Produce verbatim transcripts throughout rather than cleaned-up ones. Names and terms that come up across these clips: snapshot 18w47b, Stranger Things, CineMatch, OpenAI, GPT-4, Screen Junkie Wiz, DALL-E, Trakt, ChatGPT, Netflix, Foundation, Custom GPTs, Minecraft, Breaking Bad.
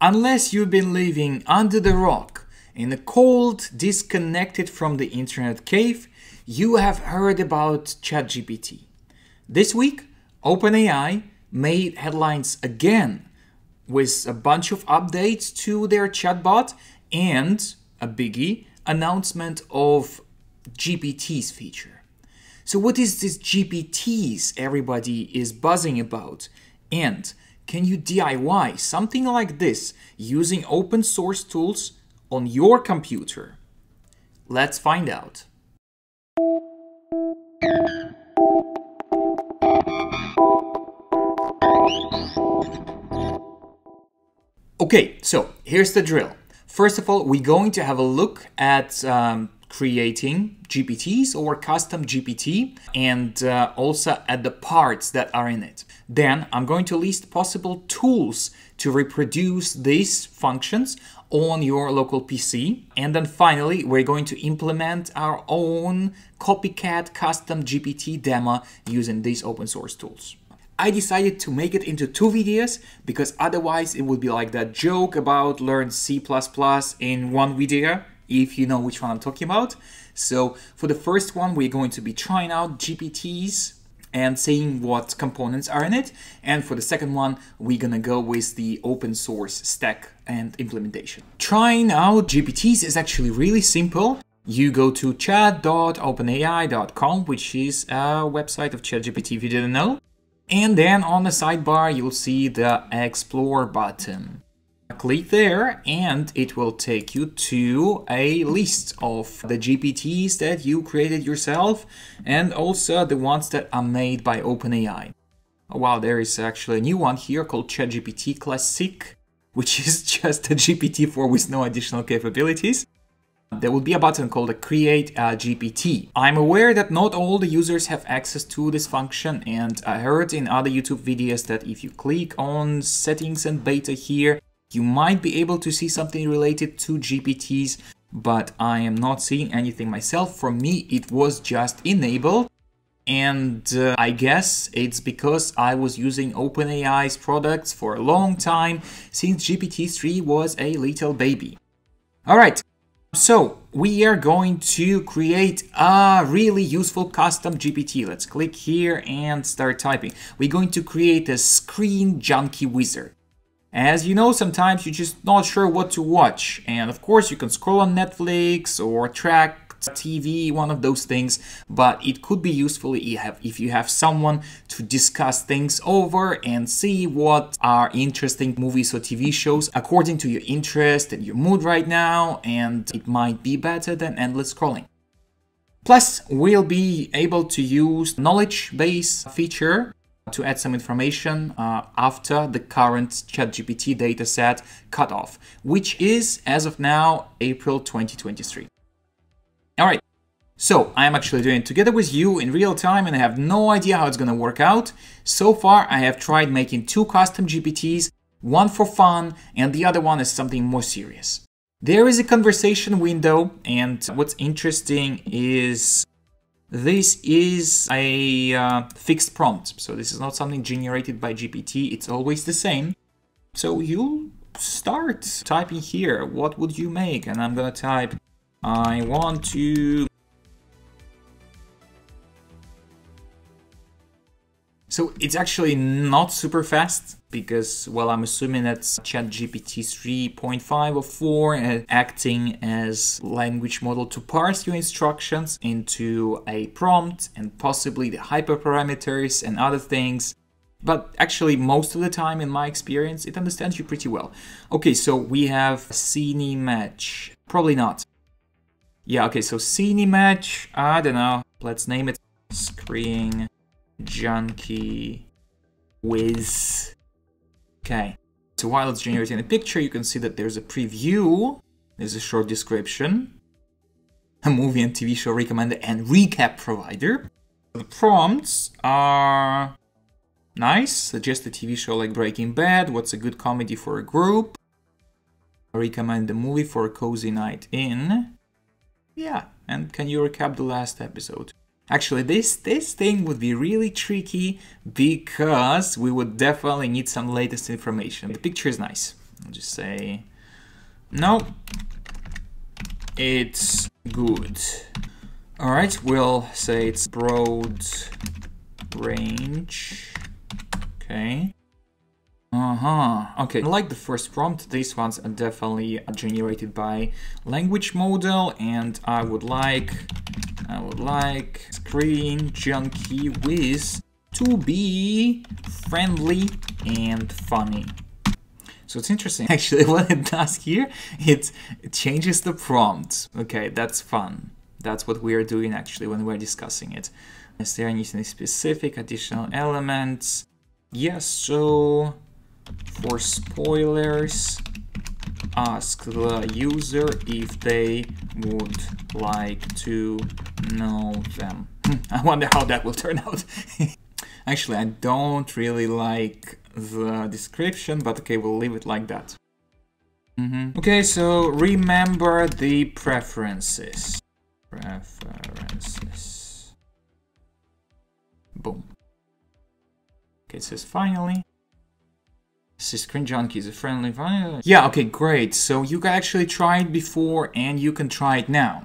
Unless you've been living under the rock in a cold, disconnected from the internet cave, you have heard about ChatGPT. This week, OpenAI made headlines again with a bunch of updates to their chatbot and a biggie announcement of G P T's feature. So what is this G P T's everybody is buzzing about? And can you D I Y something like this using open source tools on your computer? Let's find out. Okay, so here's the drill. First of all, we're going to have a look at um, creating G P Ts or custom G P T and uh, also at the parts that are in it. Then I'm going to list possible tools to reproduce these functions on your local P C. And then finally, we're going to implement our own copycat custom G P T demo using these open source tools. I decided to make it into two videos because otherwise it would be like that joke about learn C plus plus in one video, if you know which one I'm talking about. So for the first one, we're going to be trying out G P Ts and seeing what components are in it. And for the second one, we're gonna go with the open source stack and implementation. Trying out G P Ts is actually really simple. You go to chat dot open A I dot com, which is a website of ChatGPT if you didn't know. And then on the sidebar, you'll see the Explore button. Click there and it will take you to a list of the G P Ts that you created yourself and also the ones that are made by OpenAI. Oh, wow, there is actually a new one here called ChatGPT Classic, which is just a G P T four with no additional capabilities. There will be a button called a Create a G P T. I'm aware that not all the users have access to this function, and I heard in other YouTube videos that if you click on Settings and Beta here, you might be able to see something related to G P Ts, but I am not seeing anything myself. For me, it was just enabled. And uh, I guess it's because I was using OpenAI's products for a long time since G P T three was a little baby. All right, so we are going to create a really useful custom G P T. Let's click here and start typing. We're going to create a Screen Junkie Wizard. As you know, sometimes you're just not sure what to watch. And of course, you can scroll on Netflix or Trakt T V, one of those things. But it could be useful if you have someone to discuss things over and see what are interesting movies or T V shows according to your interest and your mood right now. And it might be better than endless scrolling. Plus, we'll be able to use knowledge base feature to add some information uh, after the current ChatGPT dataset cutoff, which is, as of now, April twenty twenty-three. All right, so I'm actually doing it together with you in real time, and I have no idea how it's gonna work out. So far, I have tried making two custom G P Ts, one for fun, and the other one is something more serious. There is a conversation window, and what's interesting is this is a uh, fixed prompt, so this is not something generated by G P T, it's always the same. So you start typing here, what would you make? And I'm gonna type, I want to... So it's actually not super fast, because, well, I'm assuming that's ChatGPT three point five or four uh, acting as language model to parse your instructions into a prompt and possibly the hyperparameters and other things. But actually, most of the time, in my experience, it understands you pretty well. Okay, so we have CineMatch. Probably not. Yeah, okay, so CineMatch, I don't know. Let's name it Screen Junkie Wiz. Okay, so while it's generating a picture, you can see that there's a preview, there's a short description, a movie and T V show recommender, and recap provider. The prompts are nice. Suggest a T V show like Breaking Bad, what's a good comedy for a group, recommend a movie for a cozy night in. Yeah, and can you recap the last episode? Actually, this, this thing would be really tricky because we would definitely need some latest information. The picture is nice. I'll just say, no, it's good. All right, we'll say it's broad range. Okay. Uh-huh. Okay, like the first prompt, these ones are definitely generated by language model, and I would like, I would like Screen Junkie Wiz to be friendly and funny. So it's interesting, actually, what it does here, it, it changes the prompt. Okay, that's fun. That's what we are doing, actually, when we're discussing it. Is there any specific additional elements? Yes, so for spoilers, ask the user if they would like to know them. I wonder how that will turn out. Actually, I don't really like the description, but okay, we'll leave it like that. Mm-hmm. Okay, so remember the preferences. Preferences. Boom. Okay, it says finally. Screen Junkie is a friendly file. Yeah, okay, great. So you can actually try it before and you can try it now.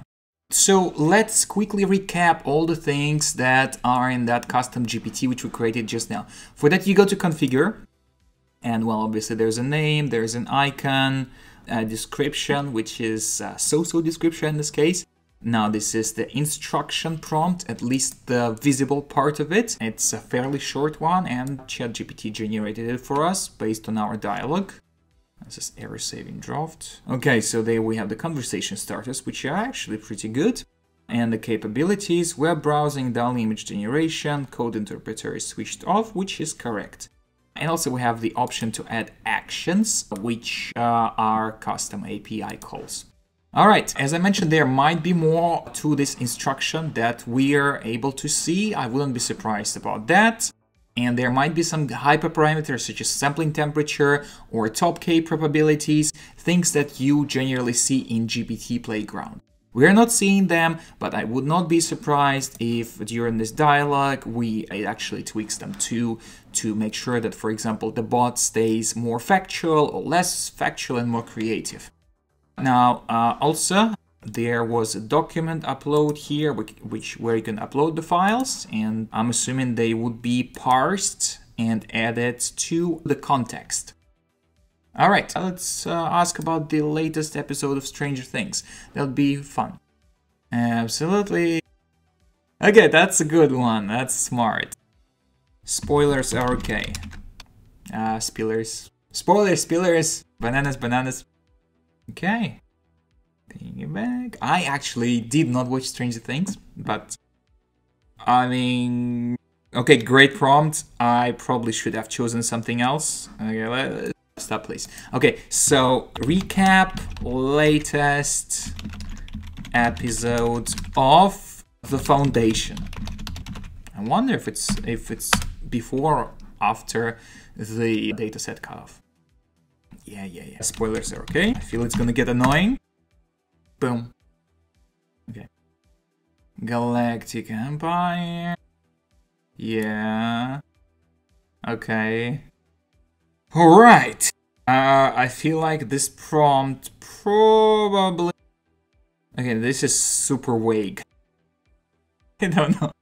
So let's quickly recap all the things that are in that custom G P T which we created just now. For that, you go to configure. And well, obviously there's a name, there's an icon, a description, which is a so-so description in this case. Now this is the instruction prompt, at least the visible part of it. It's a fairly short one, and ChatGPT generated it for us based on our dialogue. This is error-saving draft. Okay, so there we have the conversation starters, which are actually pretty good. And the capabilities, web browsing, D A L L-E image generation, code interpreter is switched off, which is correct. And also we have the option to add actions, which uh, are custom A P I calls. All right, as I mentioned, there might be more to this instruction that we are able to see. I wouldn't be surprised about that. And there might be some hyperparameters such as sampling temperature or top K probabilities, things that you generally see in G P T Playground. We're not seeing them, but I would not be surprised if during this dialogue, we actually tweaks them too, to make sure that, for example, the bot stays more factual or less factual and more creative. Now, uh, also, there was a document upload here, which, which where you can upload the files, and I'm assuming they would be parsed and added to the context. All right, let's uh, ask about the latest episode of Stranger Things. That'll be fun. Absolutely. Okay, that's a good one. That's smart. Spoilers are okay. Uh, spillers. Spoilers, spillers. Bananas, bananas. Okay, taking it back. I actually did not watch Stranger Things, but I mean, okay, great prompt. I probably should have chosen something else. Okay, let's stop, please. Okay, so recap latest episode of The Foundation. I wonder if it's if it's before or after the dataset cutoff. Yeah, yeah, yeah. Spoilers are okay. I feel it's gonna get annoying. Boom. Okay. Galactic Empire. Yeah. Okay. All right. Uh, I feel like this prompt probably... Okay, this is super vague. I don't know.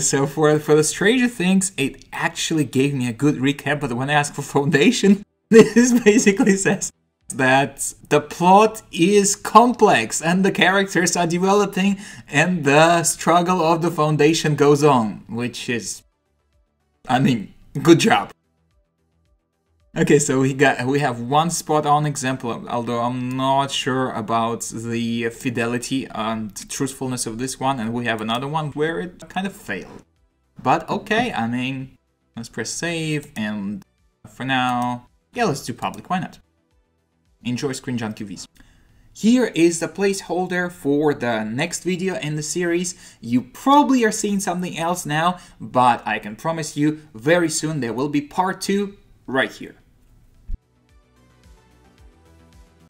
So for, for the Stranger Things, it actually gave me a good recap, but when I asked for Foundation, this basically says that the plot is complex and the characters are developing and the struggle of the Foundation goes on, which is, I mean, good job. Okay, so we got we have one spot-on example, although I'm not sure about the fidelity and truthfulness of this one, and we have another one where it kind of failed. But okay, I mean, let's press save, and for now... yeah, let's do public, why not? Enjoy Screen Junkie Wiz. Here is the placeholder for the next video in the series. You probably are seeing something else now, but I can promise you very soon there will be part two right here.